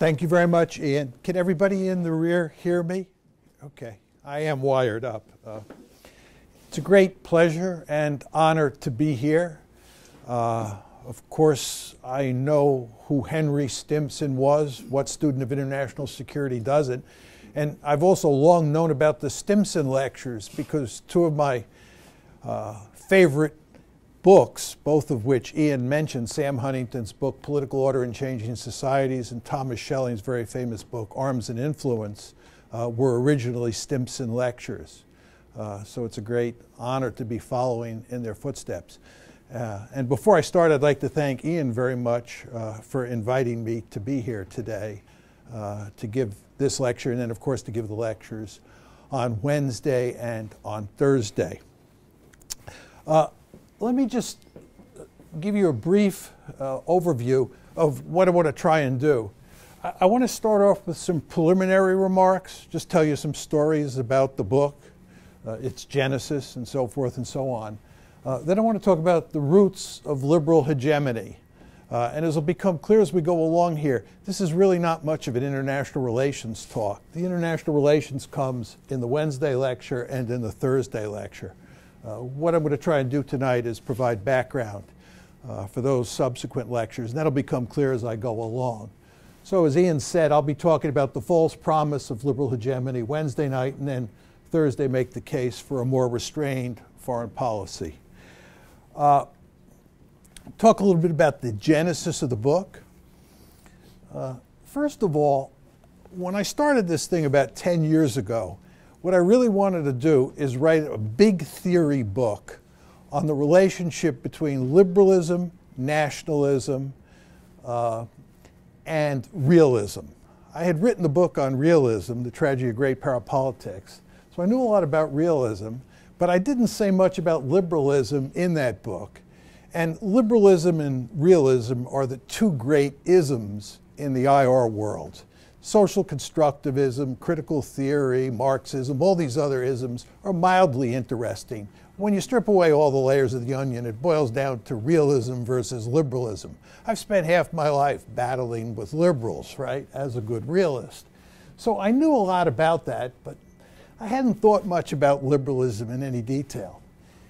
Thank you very much, Ian. Can everybody in the rear hear me? Okay, I am wired up. It's a great pleasure and honor to be here. Of course, I know who Henry Stimson was, what student of international security doesn't. And I've also long known about the Stimson lectures because two of my favorite books, both of which Ian mentioned, Sam Huntington's book, Political Order and Changing Societies, and Thomas Schelling's very famous book, Arms and Influence, were originally Stimson lectures. So it's a great honor to be following in their footsteps. And before I start, I'd like to thank Ian very much for inviting me to be here today to give this lecture, and then of course to give the lectures on Wednesday and on Thursday. Let me just give you a brief overview of what I want to try and do. I want to start off with some preliminary remarks, just tell you some stories about the book, its genesis and so forth and so on. Then I want to talk about the roots of liberal hegemony. And as will become clear as we go along here, this is really not much of an international relations talk. The international relations comes in the Wednesday lecture and in the Thursday lecture. What I'm going to try and do tonight is provide background for those subsequent lectures, and that'll become clear as I go along. So as Ian said, I'll be talking about the false promise of liberal hegemony Wednesday night, and then Thursday make the case for a more restrained foreign policy. Talk a little bit about the genesis of the book. First of all, when I started this thing about 10 years ago, what I really wanted to do is write a big theory book on the relationship between liberalism, nationalism, and realism. I had written the book on realism, The Tragedy of Great Power Politics, so I knew a lot about realism, but I didn't say much about liberalism in that book. And liberalism and realism are the two great isms in the IR world. Social constructivism, critical theory, Marxism, all these other isms are mildly interesting. When you strip away all the layers of the onion, it boils down to realism versus liberalism. I've spent half my life battling with liberals, right, as a good realist. So I knew a lot about that, but I hadn't thought much about liberalism in any detail.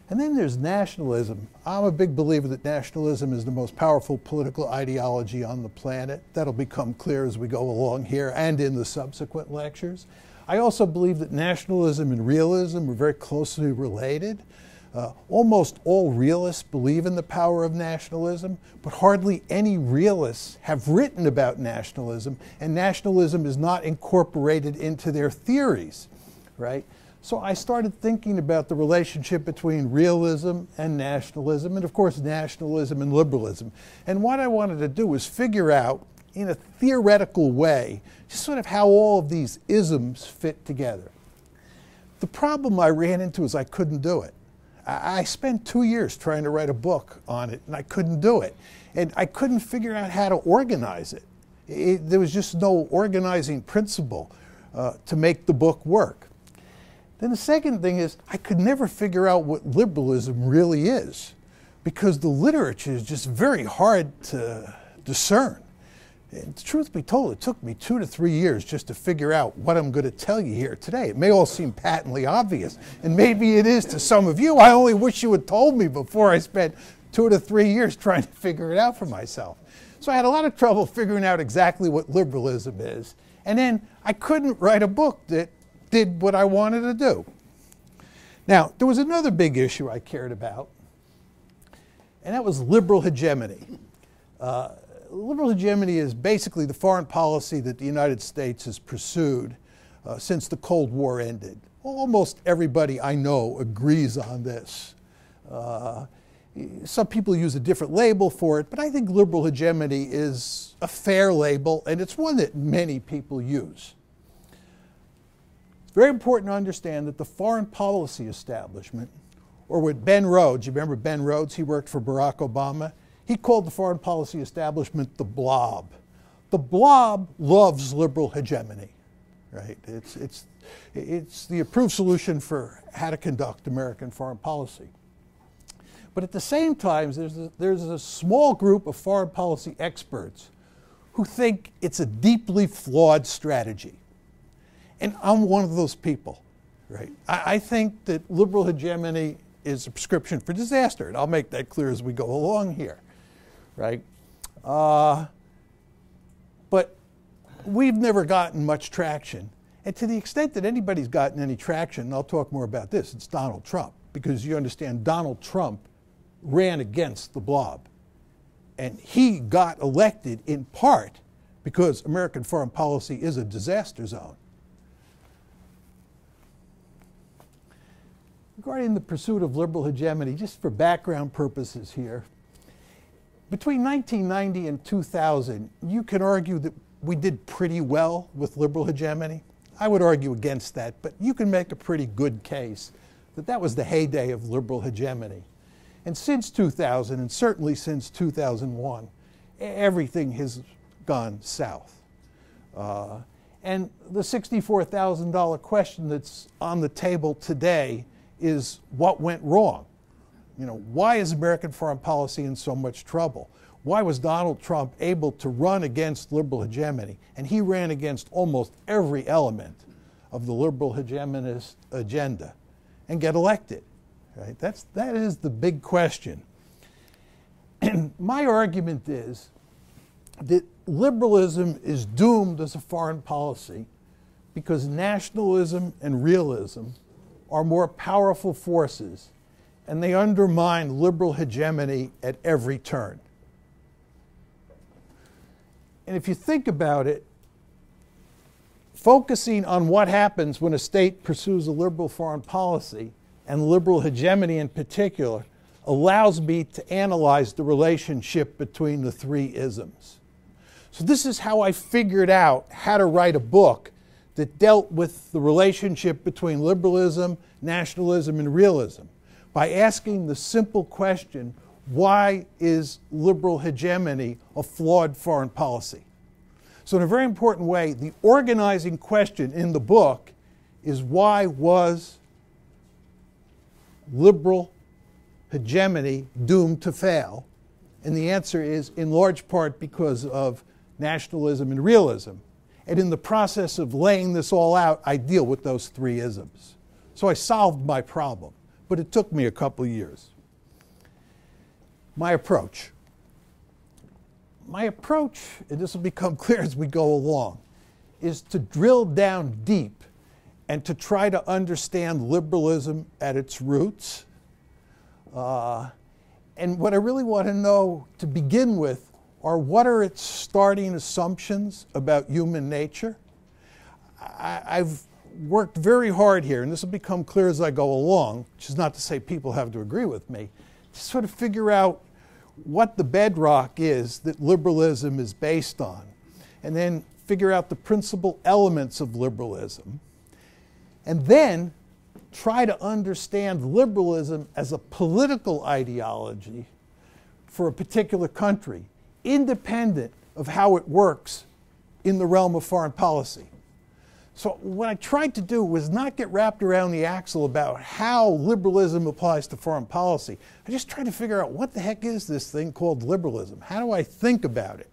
And then there's nationalism. I'm a big believer that nationalism is the most powerful political ideology on the planet. That'll become clear as we go along here and in the subsequent lectures. I also believe that nationalism and realism are very closely related. Almost all realists believe in the power of nationalism, but hardly any realists have written about nationalism, and nationalism is not incorporated into their theories, right? So I started thinking about the relationship between realism and nationalism, and of course nationalism and liberalism. And what I wanted to do was figure out, in a theoretical way, just sort of how all of these isms fit together. The problem I ran into is I couldn't do it. I spent 2 years trying to write a book on it, and I couldn't do it. And I couldn't figure out how to organize it. There was just no organizing principle to make the book work. Then the second thing is, I could never figure out what liberalism really is, because the literature is just very hard to discern. And truth be told, it took me 2 to 3 years just to figure out what I'm going to tell you here today. It may all seem patently obvious, and maybe it is to some of you. I only wish you had told me before I spent 2 to 3 years trying to figure it out for myself. So I had a lot of trouble figuring out exactly what liberalism is. And then I couldn't write a book that did what I wanted to do. Now, there was another big issue I cared about, and that was liberal hegemony. Liberal hegemony is basically the foreign policy that the United States has pursued since the Cold War ended. Almost everybody I know agrees on this. Some people use a different label for it, but I think liberal hegemony is a fair label, and it's one that many people use. It's very important to understand that the foreign policy establishment, or what Ben Rhodes, you remember Ben Rhodes, he worked for Barack Obama, he called the foreign policy establishment the blob. The blob loves liberal hegemony, right? It's the approved solution for how to conduct American foreign policy. But at the same time, there's a small group of foreign policy experts who think it's a deeply flawed strategy. And I'm one of those people, right? I think that liberal hegemony is a prescription for disaster, and I'll make that clear as we go along here, right? But we've never gotten much traction. And to the extent that anybody's gotten any traction, and I'll talk more about this, it's Donald Trump, because you understand Donald Trump ran against the blob. And he got elected in part because American foreign policy is a disaster zone. Regarding the pursuit of liberal hegemony, just for background purposes here, between 1990 and 2000, you can argue that we did pretty well with liberal hegemony. I would argue against that, but you can make a pretty good case that that was the heyday of liberal hegemony. And since 2000, and certainly since 2001, everything has gone south. And the $64,000 question that's on the table today is what went wrong? You know, why is American foreign policy in so much trouble? Why was Donald Trump able to run against liberal hegemony? And he ran against almost every element of the liberal hegemonist agenda and get elected. Right? That is the big question. And my argument is that liberalism is doomed as a foreign policy because nationalism and realism are more powerful forces, and they undermine liberal hegemony at every turn. And if you think about it, focusing on what happens when a state pursues a liberal foreign policy, and liberal hegemony in particular, allows me to analyze the relationship between the three isms. So this is how I figured out how to write a book that dealt with the relationship between liberalism, nationalism, and realism, by asking the simple question, why is liberal hegemony a flawed foreign policy? So in a very important way, the organizing question in the book is, why was liberal hegemony doomed to fail? And the answer is in large part because of nationalism and realism. And in the process of laying this all out, I deal with those three isms. So I solved my problem, but it took me a couple years. My approach. My approach, and this will become clear as we go along, is to drill down deep and to try to understand liberalism at its roots. And what I really want to know to begin with are what are its starting assumptions about human nature. I've worked very hard here, and this will become clear as I go along, which is not to say people have to agree with me, to sort of figure out what the bedrock is that liberalism is based on, and then figure out the principal elements of liberalism, and then try to understand liberalism as a political ideology for a particular country, independent of how it works in the realm of foreign policy. So what I tried to do was not get wrapped around the axle about how liberalism applies to foreign policy. I just tried to figure out, what the heck is this thing called liberalism? How do I think about it?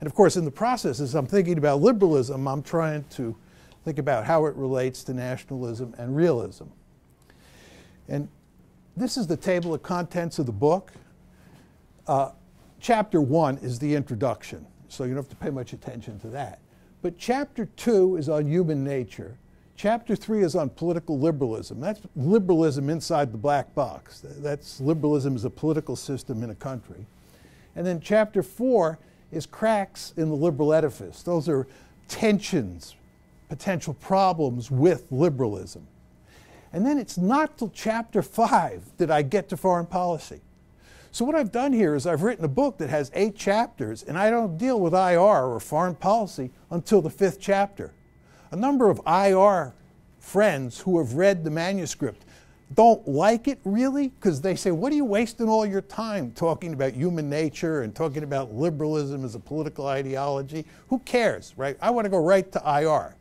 And of course, in the process, as I'm thinking about liberalism, I'm trying to think about how it relates to nationalism and realism. And this is the table of contents of the book. Chapter 1 is the introduction, so you don't have to pay much attention to that. But Chapter 2 is on human nature. Chapter 3 is on political liberalism. That's liberalism inside the black box. That's liberalism as a political system in a country. And then Chapter 4 is cracks in the liberal edifice. Those are tensions, potential problems with liberalism. And then it's not till Chapter 5 that I get to foreign policy. So what I've done here is I've written a book that has 8 chapters, and I don't deal with IR or foreign policy until the 5th chapter. A number of IR friends who have read the manuscript don't like it really, because they say, what are you wasting all your time talking about human nature and talking about liberalism as a political ideology? Who cares, right? I want to go right to IR.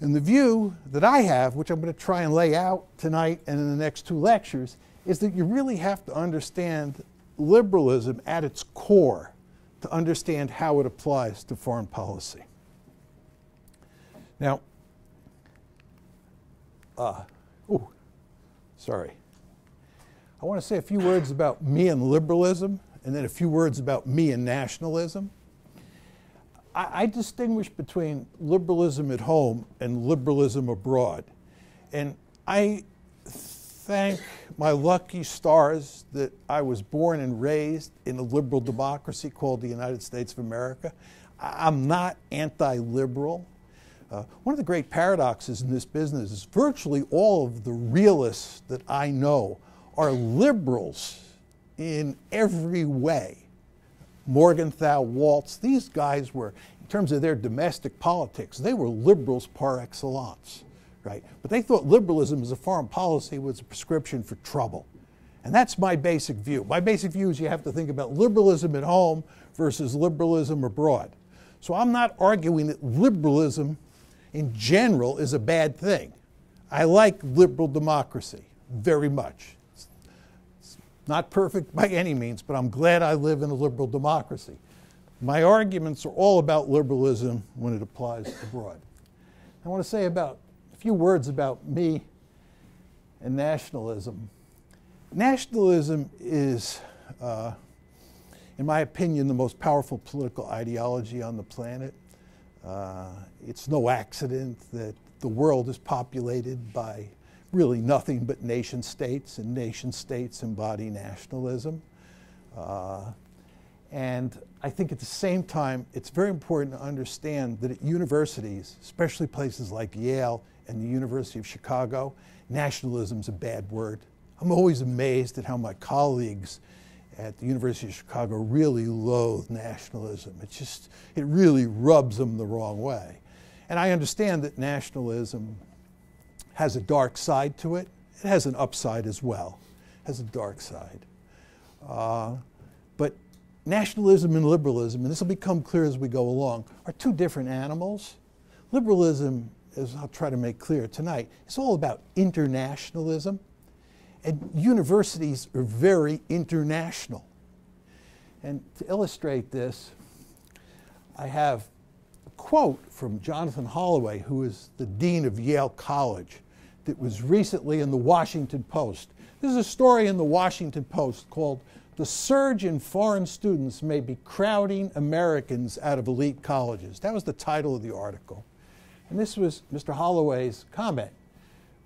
And the view that I have, which I'm going to try and lay out tonight and in the next 2 lectures, is that you really have to understand liberalism at its core to understand how it applies to foreign policy. Now, I want to say a few words about me and liberalism, and then a few words about me and nationalism. I distinguish between liberalism at home and liberalism abroad. And I thank my lucky stars that I was born and raised in a liberal democracy called the United States of America. I'm not anti-liberal. One of the great paradoxes in this business is virtually all of the realists that I know are liberals in every way. Morgenthau, Waltz, these guys were, in terms of their domestic politics, they were liberals par excellence, right? But they thought liberalism as a foreign policy was a prescription for trouble. And that's my basic view. My basic view is you have to think about liberalism at home versus liberalism abroad. So I'm not arguing that liberalism in general is a bad thing. I like liberal democracy very much. Not perfect by any means, but I'm glad I live in a liberal democracy. My arguments are all about liberalism when it applies abroad. I want to say about a few words about me and nationalism. Nationalism is, in my opinion, the most powerful political ideology on the planet. It's no accident that the world is populated by really nothing but nation states, and nation states embody nationalism. And I think at the same time, it's very important to understand that at universities, especially places like Yale and the University of Chicago, nationalism's a bad word. I'm always amazed at how my colleagues at the University of Chicago really loathe nationalism. It's just, it really rubs them the wrong way. And I understand that nationalism has a dark side to it. It has an upside as well. It has a dark side. But nationalism and liberalism, and this will become clear as we go along, are two different animals. Liberalism, as I'll try to make clear tonight, it's all about internationalism. And universities are very international. And to illustrate this, I have a quote from Jonathan Holloway, who is the dean of Yale College, that was recently in the Washington Post. There's a story in the Washington Post called "The Surge in Foreign Students May Be Crowding Americans Out of Elite Colleges." That was the title of the article. And this was Mr. Holloway's comment.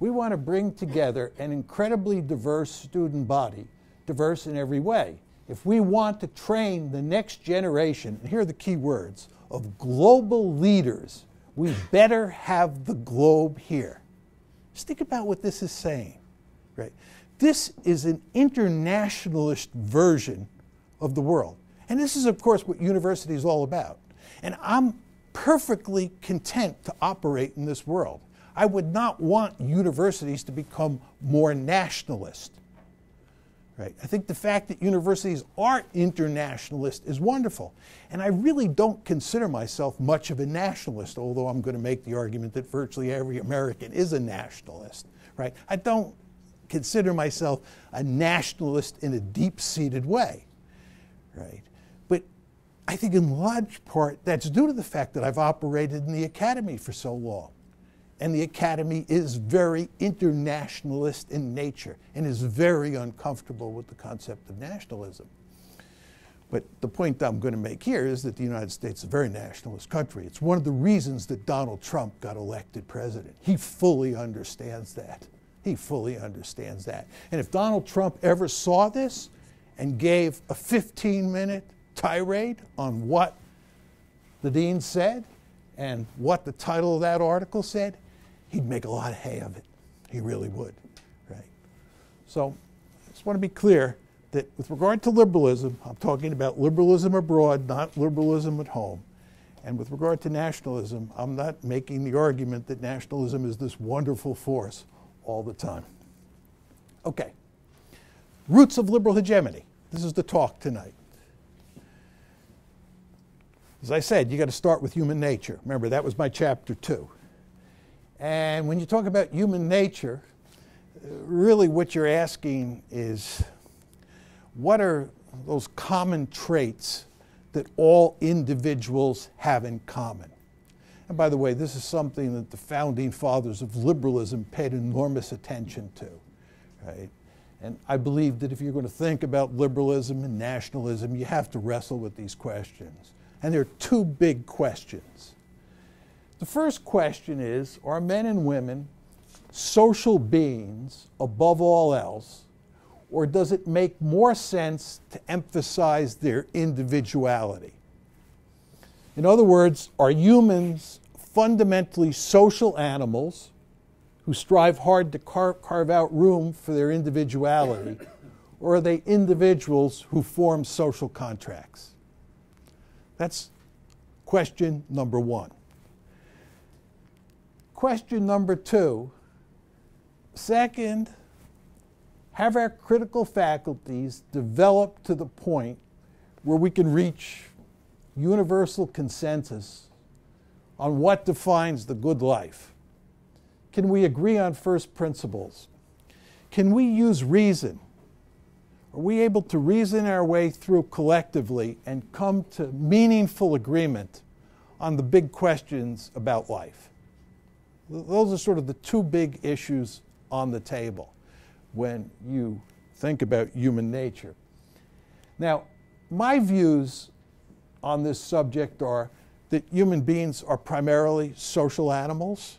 "We want to bring together an incredibly diverse student body, diverse in every way, if we want to train the next generation," and here are the key words, "of global leaders, we better have the globe here." Just think about what this is saying, right? This is an internationalist version of the world. And this is, of course, what university is all about. And I'm perfectly content to operate in this world. I would not want universities to become more nationalist, right? I think the fact that universities are internationalist is wonderful. And I really don't consider myself much of a nationalist, although I'm going to make the argument that virtually every American is a nationalist, right? I don't consider myself a nationalist in a deep-seated way, right? But I think in large part that's due to the fact that I've operated in the academy for so long. And the academy is very internationalist in nature and is very uncomfortable with the concept of nationalism. But the point I'm going to make here is that the United States is a very nationalist country. It's one of the reasons that Donald Trump got elected president. He fully understands that. He fully understands that. And if Donald Trump ever saw this and gave a 15-minute tirade on what the dean said and what the title of that article said, he'd make a lot of hay of it. He really would, right? So I just want to be clear that with regard to liberalism, I'm talking about liberalism abroad, not liberalism at home. And with regard to nationalism, I'm not making the argument that nationalism is this wonderful force all the time. Okay, roots of liberal hegemony. This is the talk tonight. As I said, you got to start with human nature. Remember, that was my chapter 2. And when you talk about human nature, really what you're asking is, what are those common traits that all individuals have in common. And by the way, this is something that the founding fathers of liberalism paid enormous attention to, right? And I believe that if you're going to think about liberalism and nationalism, you have to wrestle with these questions. And there are two big questions. The first question is, are men and women social beings above all else, or does it make more sense to emphasize their individuality? In other words, are humans fundamentally social animals who strive hard to carve out room for their individuality, or are they individuals who form social contracts? That's question number one. Question number two, second, have our critical faculties developed to the point where we can reach universal consensus on what defines the good life? Can we agree on first principles? Can we use reason? Are we able to reason our way through collectively and come to meaningful agreement on the big questions about life? Those are sort of the two big issues on the table when you think about human nature. Now, my views on this subject are that human beings are primarily social animals.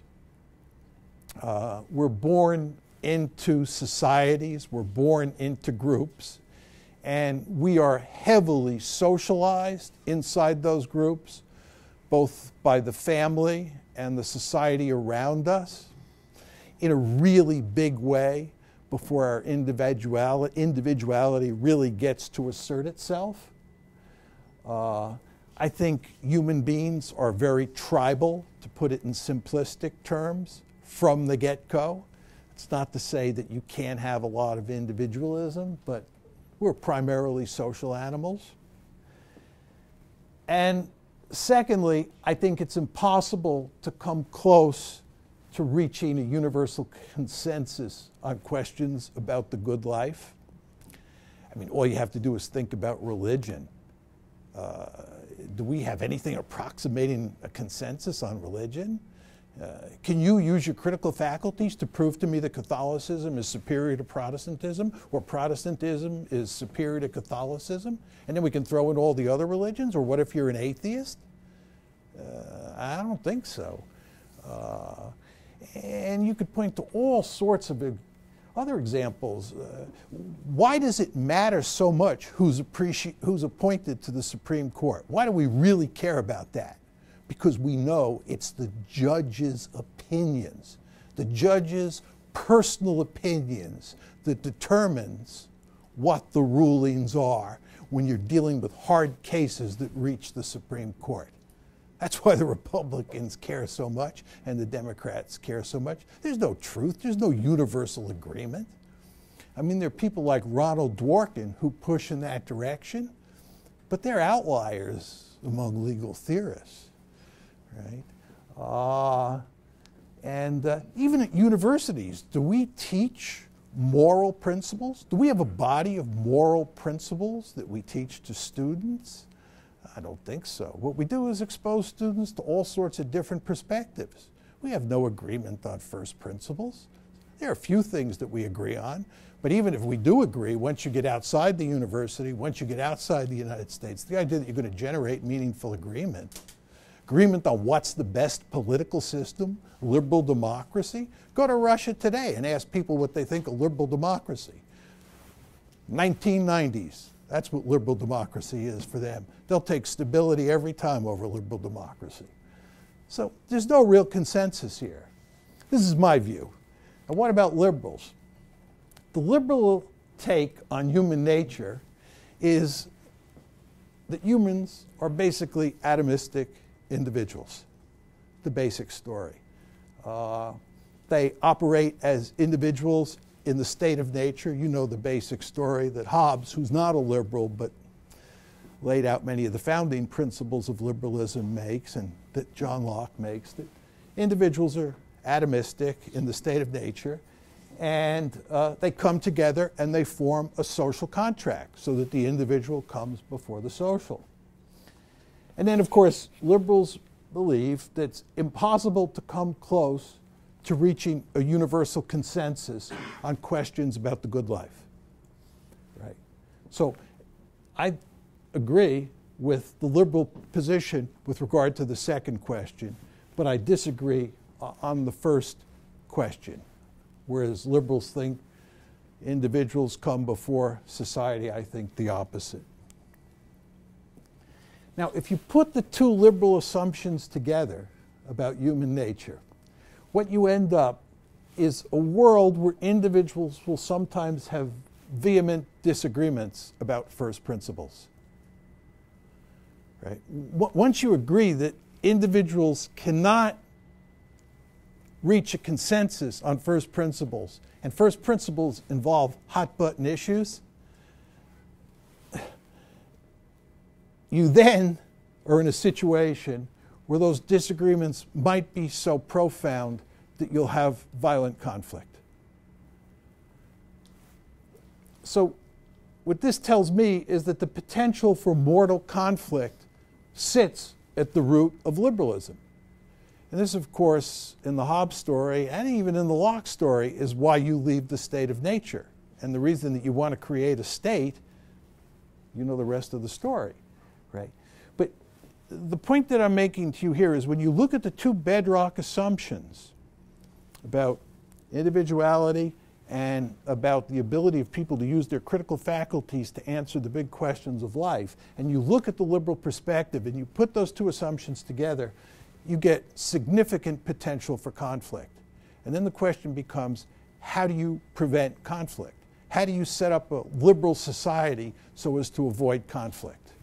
We're born into societies, we're born into groups, and we are heavily socialized inside those groups, both by the family and the society around us, in a really big way before our individuality really gets to assert itself. I think human beings are very tribal, to put it in simplistic terms, from the get-go. It's not to say that you can't have a lot of individualism, but we're primarily social animals. And secondly, I think it's impossible to come close to reaching a universal consensus on questions about the good life. I mean, all you have to do is think about religion. Do we have anything approximating a consensus on religion? Can you use your critical faculties to prove to me that Catholicism is superior to Protestantism, or Protestantism is superior to Catholicism? And then we can throw in all the other religions? Or what if you're an atheist? I don't think so. And you could point to all sorts of other examples. Why does it matter so much who's appointed to the Supreme Court? Why do we really care about that? Because we know it's the judges' opinions, the judges' personal opinions that determines what the rulings are when you're dealing with hard cases that reach the Supreme Court. That's why the Republicans care so much and the Democrats care so much. There's no truth, there's no universal agreement. I mean, there are people like Ronald Dworkin who push in that direction, but they're outliers among legal theorists. Right? Even at universities, do we teach moral principles? Do we have a body of moral principles that we teach to students? I don't think so. What we do is expose students to all sorts of different perspectives. We have no agreement on first principles. There are a few things that we agree on, but even if we do agree, once you get outside the university, once you get outside the United States, the idea that you're going to generate meaningful agreement on what's the best political system, liberal democracy. Go to Russia today and ask people what they think of liberal democracy. 1990s, that's what liberal democracy is for them. They'll take stability every time over liberal democracy. So there's no real consensus here. This is my view. And what about liberals? The liberal take on human nature is that humans are basically atomistic individuals, the basic story. They operate as individuals in the state of nature. You know the basic story that Hobbes, who's not a liberal but laid out many of the founding principles of liberalism, makes, and that John Locke makes, that individuals are atomistic in the state of nature, and they come together and they form a social contract so that the individual comes before the social. And then, of course, liberals believe that it's impossible to come close to reaching a universal consensus on questions about the good life. Right? So I agree with the liberal position with regard to the second question, but I disagree on the first question. Whereas liberals think individuals come before society, I think the opposite. Now, if you put the two liberal assumptions together about human nature, what you end up is a world where individuals will sometimes have vehement disagreements about first principles. Right? Once you agree that individuals cannot reach a consensus on first principles, and first principles involve hot-button issues, you then are in a situation where those disagreements might be so profound that you'll have violent conflict. So what this tells me is that the potential for mortal conflict sits at the root of liberalism. And this, of course, in the Hobbes story and even in the Locke story, is why you leave the state of nature. And the reason that you want to create a state, you know the rest of the story, right? But the point that I'm making to you here is when you look at the two bedrock assumptions about individuality and about the ability of people to use their critical faculties to answer the big questions of life, and you look at the liberal perspective and you put those two assumptions together, you get significant potential for conflict. And then the question becomes, how do you prevent conflict? How do you set up a liberal society so as to avoid conflict?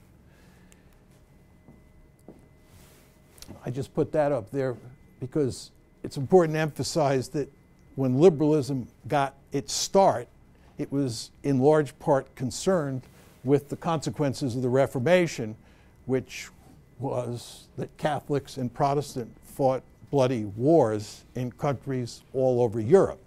I just put that up there because it's important to emphasize that when liberalism got its start, it was in large part concerned with the consequences of the Reformation, which was that Catholics and Protestants fought bloody wars in countries all over Europe.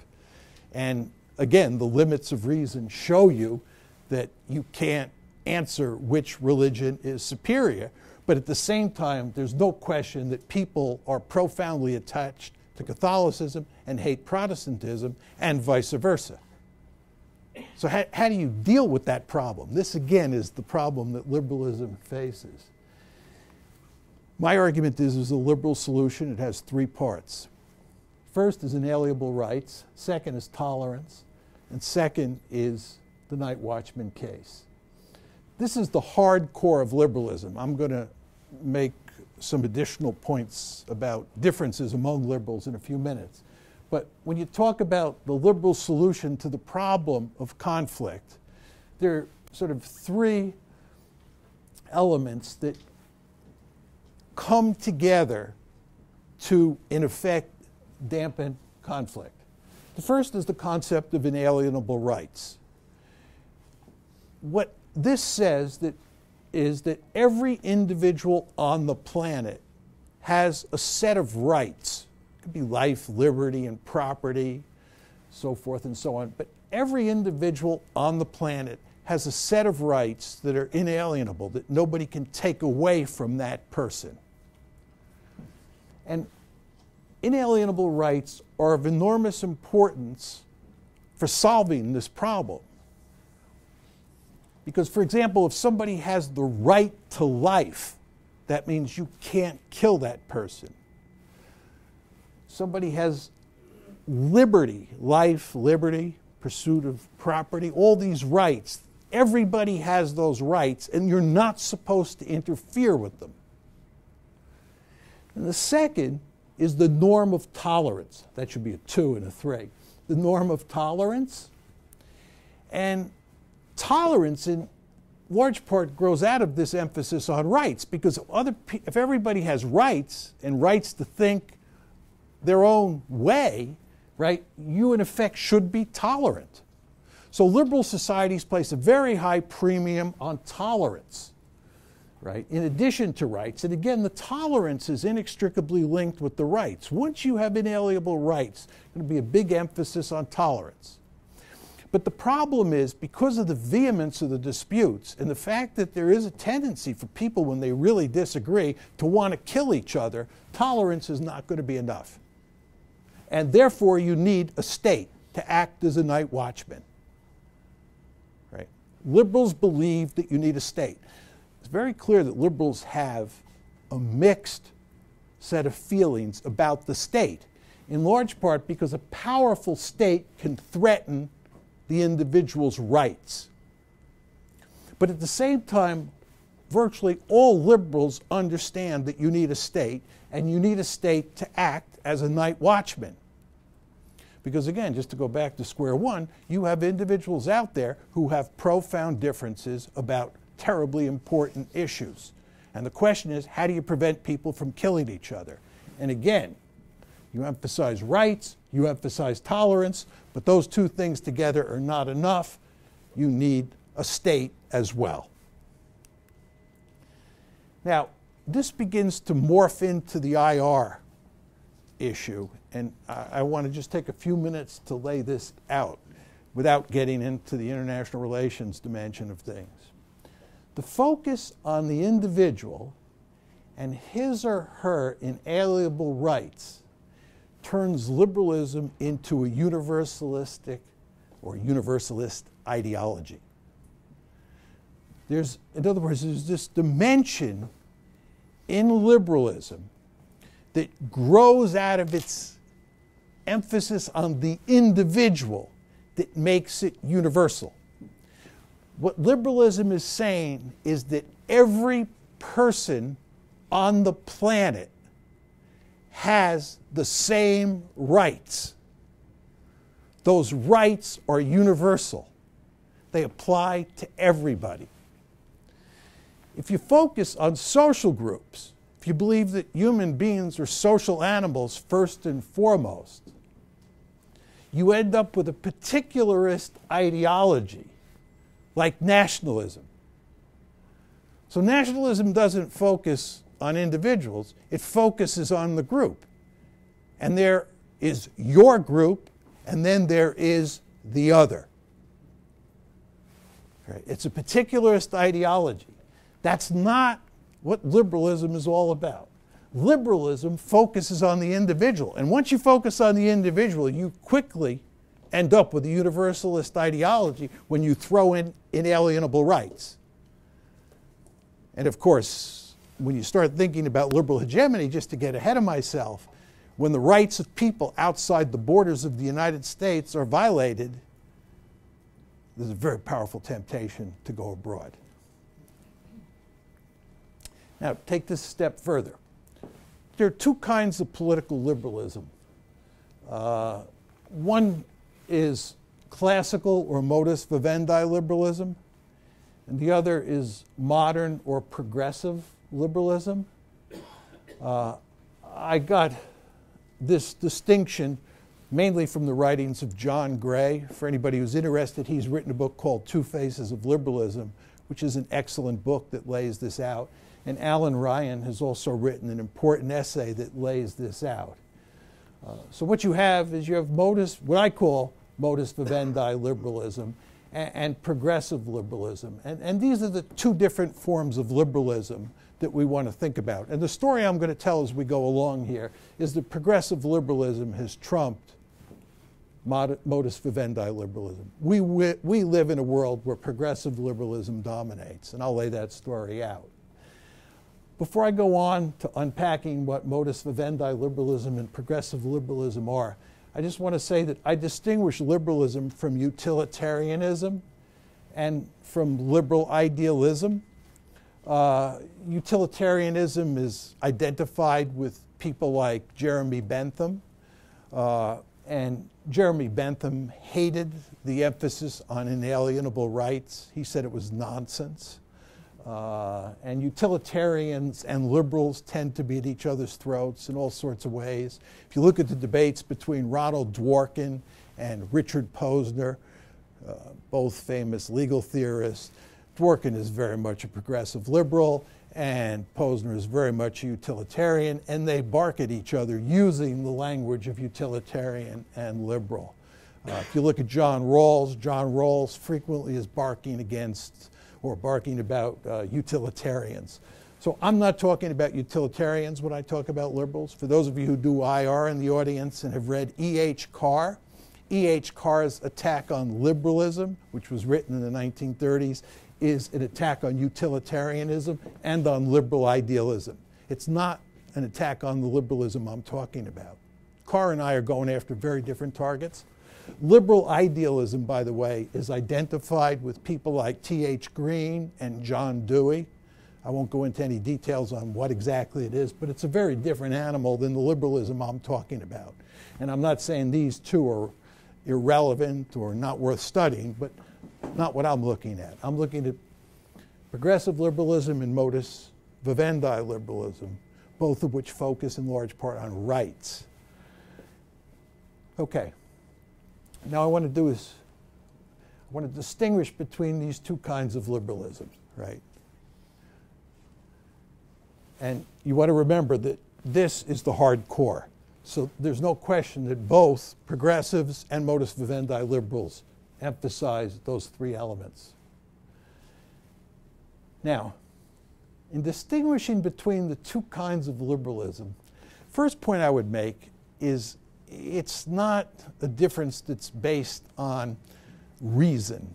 And again, the limits of reason show you that you can't answer which religion is superior, but at the same time, there's no question that people are profoundly attached to Catholicism and hate Protestantism and vice versa. So how do you deal with that problem? This again is the problem that liberalism faces. My argument is a liberal solution. It has three parts. First is inalienable rights. Second is tolerance. And second is the night watchman case. This is the hard core of liberalism. I'm going to make some additional points about differences among liberals in a few minutes. But when you talk about the liberal solution to the problem of conflict, there are sort of three elements that come together to, in effect, dampen conflict. The first is the concept of inalienable rights. What this says that is that every individual on the planet has a set of rights. It could be life, liberty, and property, so forth and so on. But every individual on the planet has a set of rights that are inalienable, that nobody can take away from that person. And inalienable rights are of enormous importance for solving this problem. Because, for example, if somebody has the right to life, that means you can't kill that person. Somebody has liberty, life, liberty, pursuit of property, all these rights. Everybody has those rights, and you're not supposed to interfere with them. And the second is the norm of tolerance. That should be a 2 and a 3. The norm of tolerance. And tolerance in large part grows out of this emphasis on rights, because if everybody has rights and rights to think their own way, right, you in effect should be tolerant. So liberal societies place a very high premium on tolerance, right, in addition to rights. And again, the tolerance is inextricably linked with the rights. Once you have inalienable rights, there's going to be a big emphasis on tolerance. But the problem is, because of the vehemence of the disputes and the fact that there is a tendency for people, when they really disagree, to want to kill each other, tolerance is not going to be enough. And therefore, you need a state to act as a night watchman. Right? Liberals believe that you need a state. It's very clear that liberals have a mixed set of feelings about the state, in large part because a powerful state can threaten the individual's rights. But at the same time, virtually all liberals understand that you need a state, and you need a state to act as a night watchman. Because again, just to go back to square one, you have individuals out there who have profound differences about terribly important issues. And the question is, how do you prevent people from killing each other? And again, you emphasize rights, you emphasize tolerance, but those two things together are not enough. You need a state as well. Now, this begins to morph into the IR issue, and I want to just take a few minutes to lay this out without getting into the international relations dimension of things. The focus on the individual and his or her inalienable rights turns liberalism into a universalistic or universalist ideology. There's, in other words, there's this dimension in liberalism that grows out of its emphasis on the individual that makes it universal. What liberalism is saying is that every person on the planet has the same rights. Those rights are universal. They apply to everybody. If you focus on social groups, if you believe that human beings are social animals first and foremost, you end up with a particularist ideology like nationalism. So nationalism doesn't focus on individuals, it focuses on the group. And there is your group, and then there is the other. Right? It's a particularist ideology. That's not what liberalism is all about. Liberalism focuses on the individual. And once you focus on the individual, you quickly end up with a universalist ideology when you throw in inalienable rights. And of course, when you start thinking about liberal hegemony, just to get ahead of myself, when the rights of people outside the borders of the United States are violated, there's a very powerful temptation to go abroad. Now, take this a step further. There are two kinds of political liberalism. One is classical or modus vivendi liberalism, and the other is modern or progressive liberalism. I got this distinction mainly from the writings of John Gray. For anybody who's interested, he's written a book called Two Phases of Liberalism, which is an excellent book that lays this out. And Alan Ryan has also written an important essay that lays this out. So what you have is you have modus, what I call modus vivendi liberalism, and progressive liberalism. And these are the two different forms of liberalism that we want to think about. And the story I'm going to tell as we go along here is that progressive liberalism has trumped modus vivendi liberalism. We live in a world where progressive liberalism dominates, and I'll lay that story out. Before I go on to unpacking what modus vivendi liberalism and progressive liberalism are, I just want to say that I distinguish liberalism from utilitarianism and from liberal idealism. Utilitarianism is identified with people like Jeremy Bentham, and Jeremy Bentham hated the emphasis on inalienable rights. He said it was nonsense. And utilitarians and liberals tend to be at each other's throats in all sorts of ways. If you look at the debates between Ronald Dworkin and Richard Posner, both famous legal theorists, Dworkin is very much a progressive liberal, and Posner is very much a utilitarian, and they bark at each other using the language of utilitarian and liberal. If you look at John Rawls frequently is barking against or barking about utilitarians. So I'm not talking about utilitarians when I talk about liberals. For those of you who do IR in the audience and have read E.H. Carr, E.H. Carr's attack on liberalism, which was written in the 1930s, is an attack on utilitarianism and on liberal idealism. It's not an attack on the liberalism I'm talking about. Carr and I are going after very different targets. Liberal idealism, by the way, is identified with people like T.H. Green and John Dewey. I won't go into any details on what exactly it is, but it's a very different animal than the liberalism I'm talking about. And I'm not saying these two are irrelevant or not worth studying, but not what I'm looking at. I'm looking at progressive liberalism and modus vivendi liberalism, both of which focus in large part on rights. Okay. Now I want to distinguish between these two kinds of liberalism, right? And you want to remember that this is the hardcore. So there's no question that both progressives and modus vivendi liberals emphasize those three elements. Now, in distinguishing between the two kinds of liberalism, first point I would make is it's not a difference that's based on reason.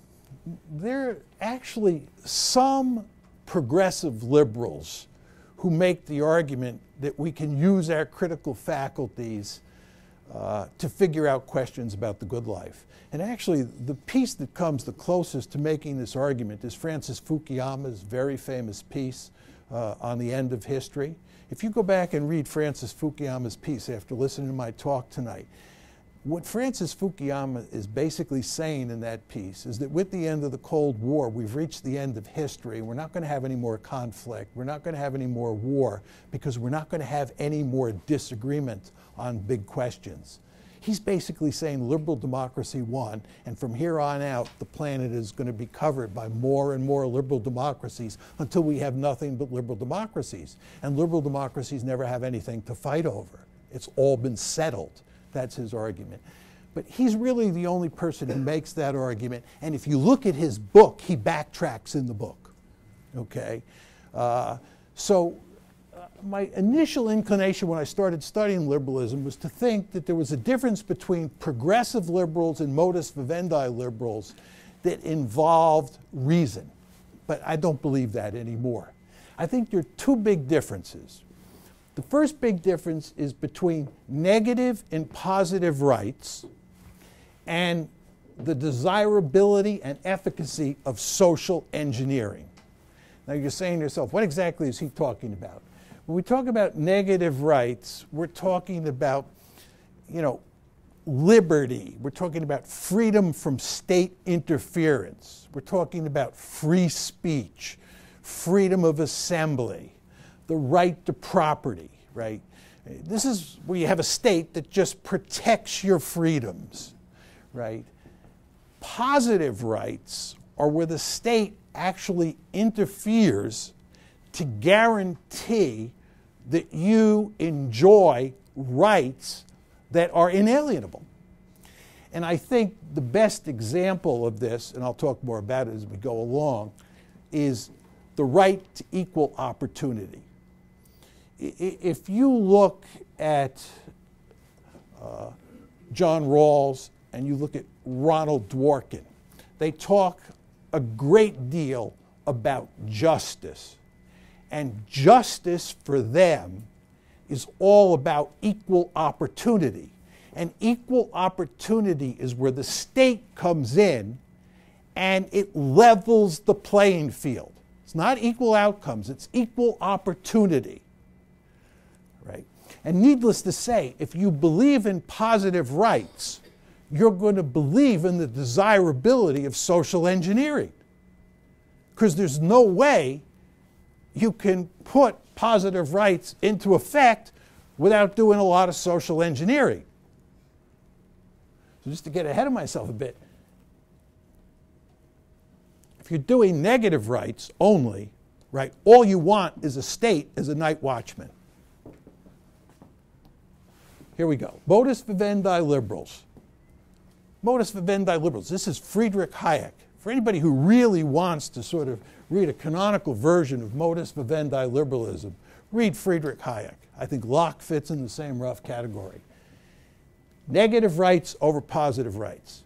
There are actually some progressive liberals who make the argument that we can use our critical faculties to figure out questions about the good life. And actually, the piece that comes the closest to making this argument is Francis Fukuyama's very famous piece on the end of history. If you go back and read Francis Fukuyama's piece after listening to my talk tonight, what Francis Fukuyama is basically saying in that piece is that with the end of the Cold War, we've reached the end of history. We're not going to have any more conflict. We're not going to have any more war because we're not going to have any more disagreement on big questions. He's basically saying liberal democracy won, and from here on out, the planet is going to be covered by more and more liberal democracies until we have nothing but liberal democracies. And liberal democracies never have anything to fight over. It's all been settled. That's his argument. But he's really the only person who makes that argument. And if you look at his book, he backtracks in the book. Okay? My initial inclination when I started studying liberalism was to think that there was a difference between progressive liberals and modus vivendi liberals that involved reason. But I don't believe that anymore. I think there are two big differences. The first big difference is between negative and positive rights and the desirability and efficacy of social engineering. Now you're saying to yourself, what exactly is he talking about? When we talk about negative rights, we're talking about, liberty. We're talking about freedom from state interference. We're talking about free speech, freedom of assembly, the right to property, right? This is where you have a state that just protects your freedoms, right? Positive rights are where the state actually interferes to guarantee that you enjoy rights that are inalienable. And I think the best example of this, and I'll talk more about it as we go along, is the right to equal opportunity. If you look at John Rawls and you look at Ronald Dworkin, they talk a great deal about justice. And justice for them is all about equal opportunity. And equal opportunity is where the state comes in and it levels the playing field. It's not equal outcomes, it's equal opportunity, right? And needless to say, if you believe in positive rights, you're going to believe in the desirability of social engineering, because there's no way you can put positive rights into effect without doing a lot of social engineering. So just to get ahead of myself a bit, if you're doing negative rights only, right, all you want is a state as a night watchman. Here we go. Modus vivendi liberals. modus vivendi liberals. This is Friedrich Hayek. For anybody who really wants to sort of read a canonical version of modus vivendi liberalism, read Friedrich Hayek. I think Locke fits in the same rough category. Negative rights over positive rights.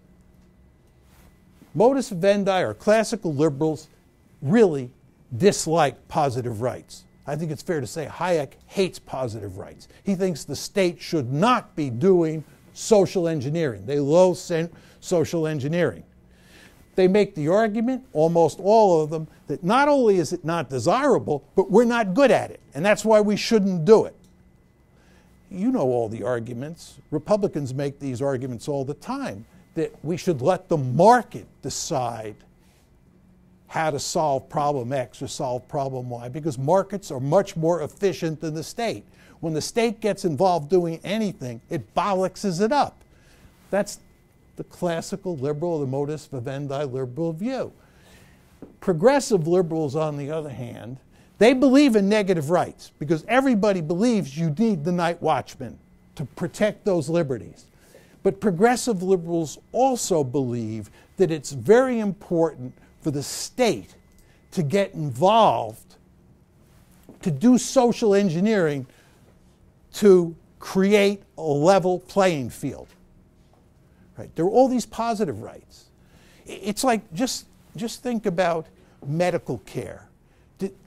Modus vivendi or classical liberals really dislike positive rights. I think it's fair to say Hayek hates positive rights. He thinks the state should not be doing social engineering. They loathe social engineering. They make the argument, almost all of them, that not only is it not desirable, but we're not good at it, and that's why we shouldn't do it. You know all the arguments. Republicans make these arguments all the time, that we should let the market decide how to solve problem X or solve problem Y, because markets are much more efficient than the state. When the state gets involved doing anything, it bollockses it up. That's the classical liberal, the modus vivendi liberal view. Progressive liberals, on the other hand, they believe in negative rights because everybody believes you need the night watchman to protect those liberties. But progressive liberals also believe that it's very important for the state to get involved, to do social engineering to create a level playing field. Right? There are all these positive rights. It's like, just think about medical care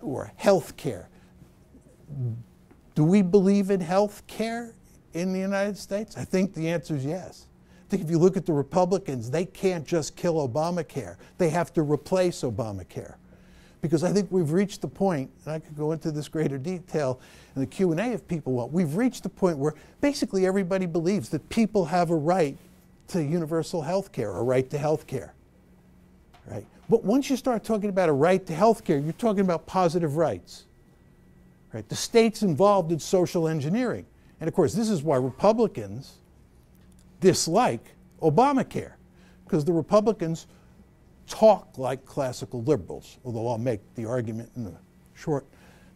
or health care. Do we believe in health care in the United States? I think the answer is yes. I think if you look at the Republicans, they can't just kill Obamacare. They have to replace Obamacare. Because I think we've reached the point, and I could go into this greater detail in the Q&A if people want, we've reached the point where basically everybody believes that people have a right to universal health care, a right to health care. Right? But once you start talking about a right to health care, you're talking about positive rights. Right? The state's involved in social engineering. And of course, this is why Republicans dislike Obamacare, because the Republicans talk like classical liberals, although I'll make the argument in the short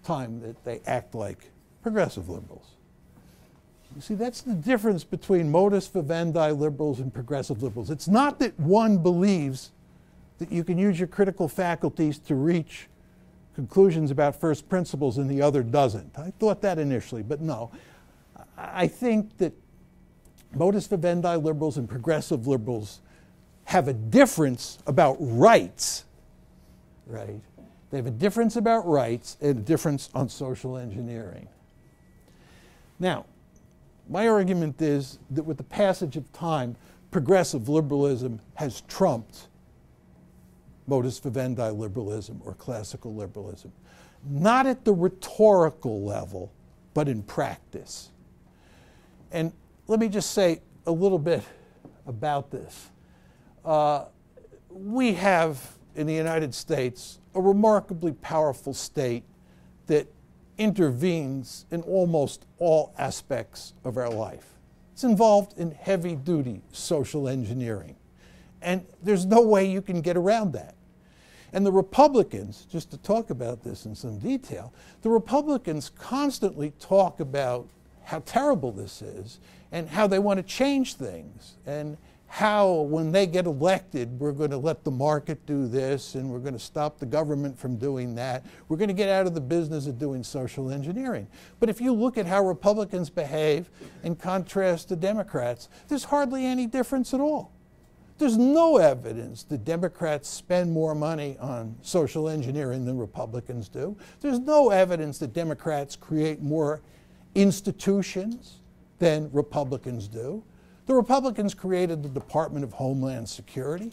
time that they act like progressive liberals. You see, that's the difference between modus vivendi liberals and progressive liberals. It's not that one believes that you can use your critical faculties to reach conclusions about first principles and the other doesn't. I thought that initially, but no. I think that modus vivendi liberals and progressive liberals have a difference about rights, right? They have a difference about rights and a difference on social engineering. Now, my argument is that with the passage of time, progressive liberalism has trumped modus vivendi liberalism or classical liberalism. Not at the rhetorical level, but in practice. And let me just say a little bit about this. We have in the United States a remarkably powerful state that intervenes in almost all aspects of our life. It's involved in heavy-duty social engineering. And there's no way you can get around that. And the Republicans, just to talk about this in some detail, the Republicans constantly talk about how terrible this is and how they want to change things and how when they get elected we're going to let the market do this and we're going to stop the government from doing that. We're going to get out of the business of doing social engineering. But if you look at how Republicans behave in contrast to Democrats, there's hardly any difference at all. There's no evidence that Democrats spend more money on social engineering than Republicans do. There's no evidence that Democrats create more institutions than Republicans do. The Republicans created the Department of Homeland Security.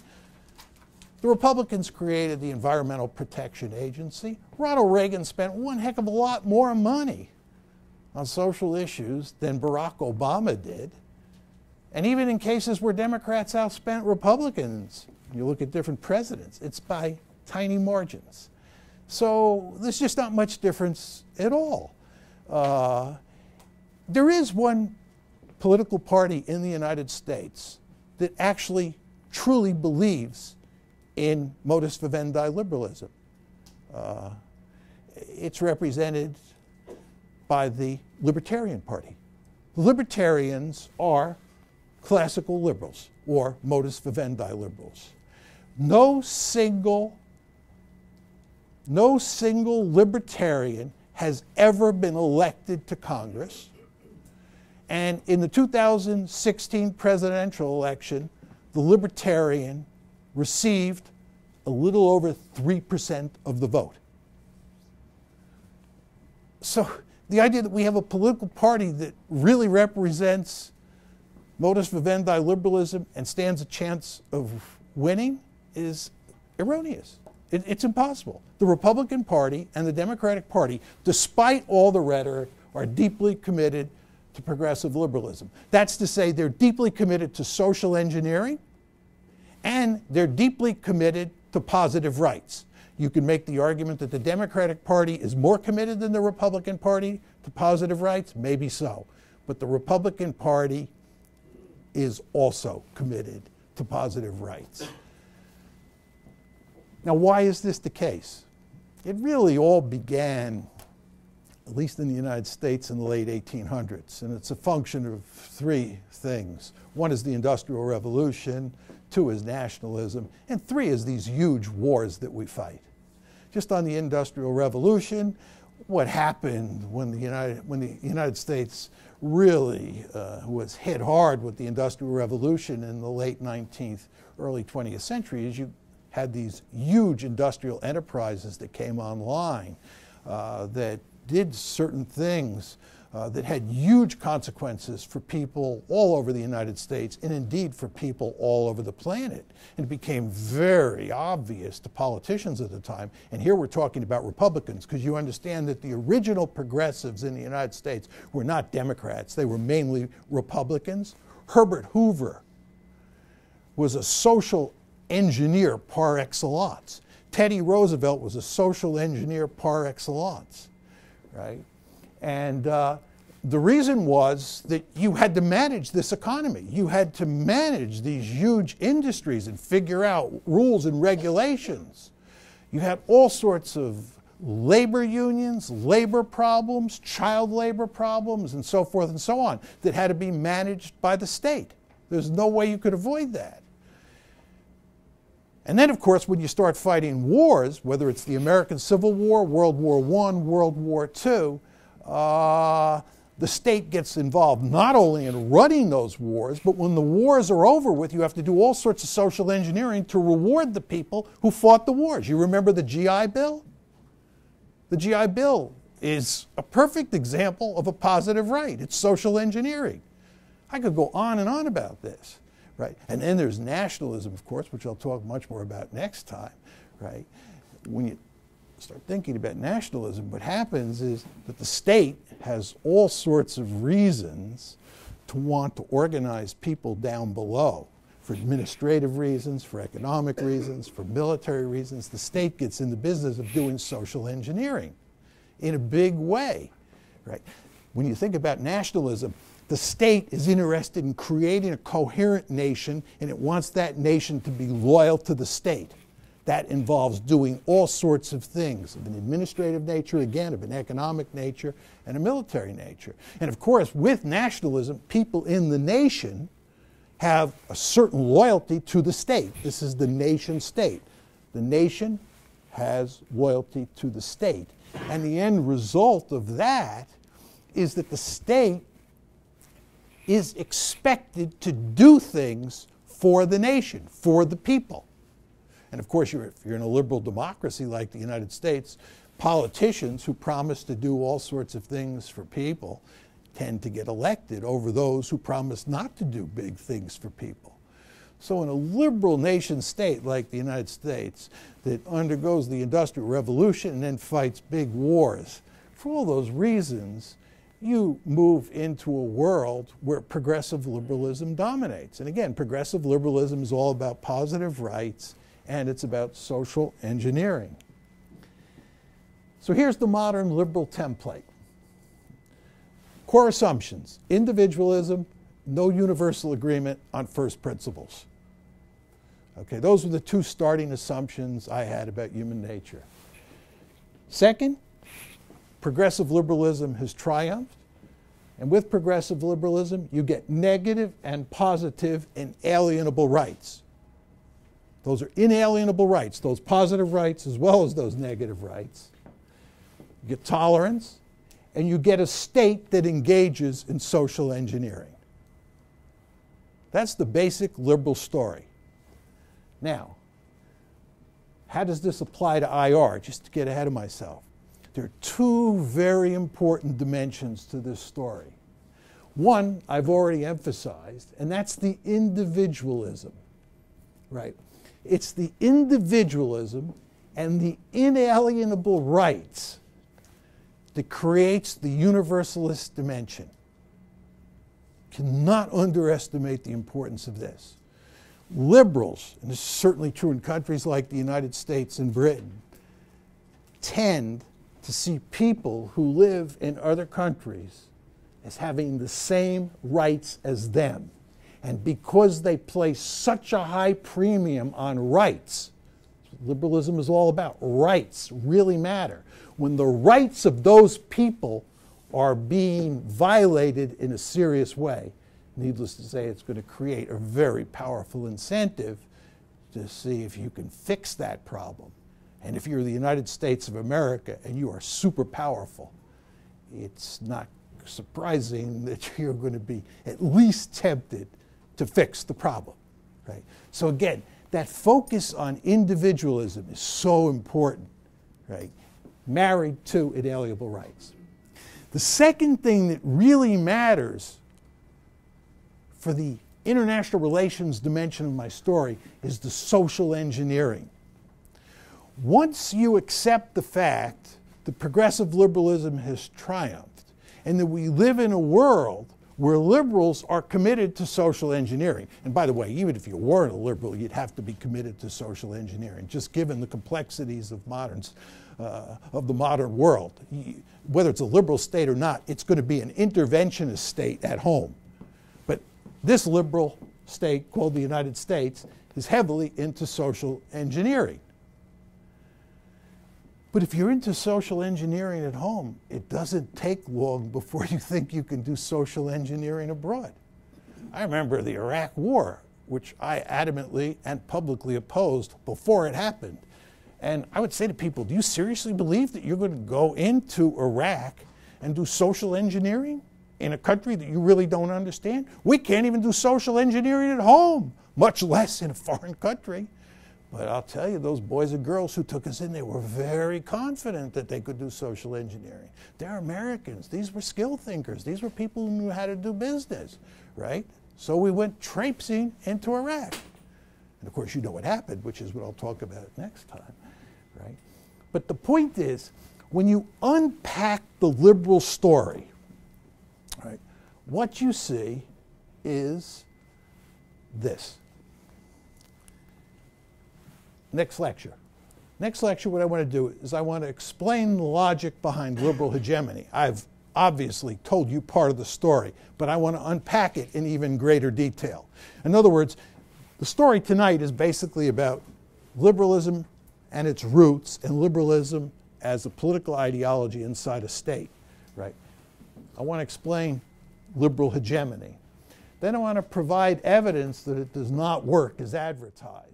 The Republicans created the Environmental Protection Agency. Ronald Reagan spent one heck of a lot more money on social issues than Barack Obama did. And even in cases where Democrats outspent Republicans, you look at different presidents, it's by tiny margins. So there's just not much difference at all. There is one political party in the United States that actually truly believes in modus vivendi liberalism. It's represented by the Libertarian Party. Libertarians are classical liberals. or modus vivendi liberals. No single libertarian has ever been elected to Congress. And in the 2016 presidential election, the Libertarian received a little over 3% of the vote. So the idea that we have a political party that really represents modus vivendi liberalism and stands a chance of winning is erroneous. It's impossible. The Republican Party and the Democratic Party, despite all the rhetoric, are deeply committed to progressive liberalism. That's to say, they're deeply committed to social engineering, and they're deeply committed to positive rights. You can make the argument that the Democratic Party is more committed than the Republican Party to positive rights, maybe so. But the Republican Party is also committed to positive rights. Now, why is this the case? It really all began, at least in the United States, in the late 1800s, and it's a function of three things. One is the Industrial Revolution, two is nationalism, and three is these huge wars that we fight. Just on the Industrial Revolution, what happened when the United States really was hit hard with the Industrial Revolution in the late 19th, early 20th century is you had these huge industrial enterprises that came online that did certain things that had huge consequences for people all over the United States and indeed for people all over the planet. And it became very obvious to politicians at the time, and here we're talking about Republicans, because you understand that the original progressives in the United States were not Democrats, they were mainly Republicans. Herbert Hoover was a social engineer par excellence. Teddy Roosevelt was a social engineer par excellence, right? And the reason was that you had to manage this economy. You had to manage these huge industries and figure out rules and regulations. You had all sorts of labor unions, labor problems, child labor problems, and so forth and so on, that had to be managed by the state. There's no way you could avoid that. And then, of course, when you start fighting wars, whether it's the American Civil War, World War I, World War II, the state gets involved not only in running those wars, but when the wars are over with, you have to do all sorts of social engineering to reward the people who fought the wars. You remember the GI Bill? The GI Bill is a perfect example of a positive right. It's social engineering. I could go on and on about this. Right. And then there's nationalism, of course, which I'll talk much more about next time. Right? When you start thinking about nationalism, what happens is that the state has all sorts of reasons to want to organize people down below, for administrative reasons, for economic reasons, for military reasons. The state gets in the business of doing social engineering in a big way. Right? When you think about nationalism, the state is interested in creating a coherent nation, and it wants that nation to be loyal to the state. That involves doing all sorts of things of an administrative nature, again, of an economic nature, and a military nature. And of course, with nationalism, people in the nation have a certain loyalty to the state. This is the nation state. The nation has loyalty to the state. And the end result of that is that the state is expected to do things for the nation, for the people. And of course, if you're in a liberal democracy like the United States, politicians who promise to do all sorts of things for people tend to get elected over those who promise not to do big things for people. So in a liberal nation state like the United States that undergoes the Industrial Revolution and then fights big wars, for all those reasons, you move into a world where progressive liberalism dominates. And again, progressive liberalism is all about positive rights, and it's about social engineering. So here's the modern liberal template. Core assumptions: individualism, no universal agreement on first principles. Okay, those were the two starting assumptions I had about human nature. Second, progressive liberalism has triumphed And with progressive liberalism, you get negative and positive inalienable rights. Those are inalienable rights, those positive rights as well as those negative rights. You get tolerance, and you get a state that engages in social engineering. That's the basic liberal story. Now, how does this apply to IR? Just to get ahead of myself. There are two very important dimensions to this story. One I've already emphasized, and that's the individualism, right? It's the individualism and the inalienable rights that creates the universalist dimension. Cannot underestimate the importance of this. Liberals, and this is certainly true in countries like the United States and Britain, tend to see people who live in other countries as having the same rights as them. And because they place such a high premium on rights, liberalism is all about rights really matter. When the rights of those people are being violated in a serious way, needless to say, it's going to create a very powerful incentive to see if you can fix that problem. And if you're the United States of America and you are super powerful, it's not surprising that you're going to be at least tempted to fix the problem, right? So again, that focus on individualism is so important, right? Married to inalienable rights. The second thing that really matters for the international relations dimension of my story is the social engineering. Once you accept the fact that progressive liberalism has triumphed and that we live in a world where liberals are committed to social engineering. And by the way, even if you weren't a liberal, you'd have to be committed to social engineering, just given the complexities of the modern world. Whether it's a liberal state or not, it's going to be an interventionist state at home. But this liberal state, called the United States, is heavily into social engineering. But if you're into social engineering at home, it doesn't take long before you think you can do social engineering abroad. I remember the Iraq War, which I adamantly and publicly opposed before it happened. And I would say to people, do you seriously believe that you're going to go into Iraq and do social engineering in a country that you really don't understand? We can't even do social engineering at home, much less in a foreign country. But I'll tell you, those boys and girls who took us in, they were very confident that they could do social engineering. They're Americans. These were skill thinkers. These were people who knew how to do business, right? So we went traipsing into Iraq. And of course, you know what happened, which is what I'll talk about next time, right? But the point is, when you unpack the liberal story, right, what you see is this. Next lecture, what I want to do is I want to explain the logic behind liberal hegemony. I've obviously told you part of the story, but I want to unpack it in even greater detail. In other words, the story tonight is basically about liberalism and its roots, and liberalism as a political ideology inside a state, right? I want to explain liberal hegemony. Then I want to provide evidence that it does not work as advertised.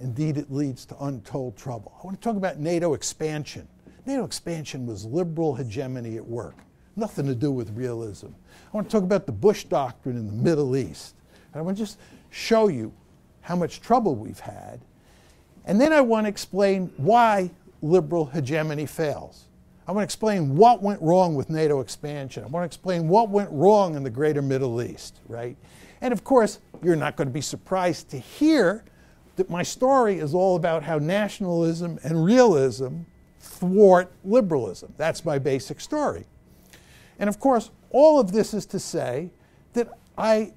Indeed, it leads to untold trouble. I want to talk about NATO expansion. NATO expansion was liberal hegemony at work. Nothing to do with realism. I want to talk about the Bush Doctrine in the Middle East. And I want to just show you how much trouble we've had. And then I want to explain why liberal hegemony fails. I want to explain what went wrong with NATO expansion. I want to explain what went wrong in the greater Middle East, right? And of course, you're not going to be surprised to hear that my story is all about how nationalism and realism thwart liberalism. That's my basic story. And of course, all of this is to say that I,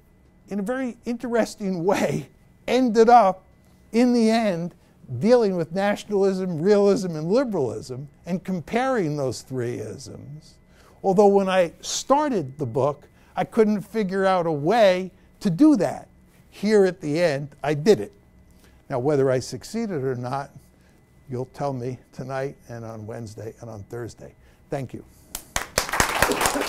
in a very interesting way, ended up, in the end, dealing with nationalism, realism, and liberalism, and comparing those three isms. Although when I started the book, I couldn't figure out a way to do that. Here at the end, I did it. Now, whether I succeeded or not, you'll tell me tonight and on Wednesday and on Thursday. Thank you.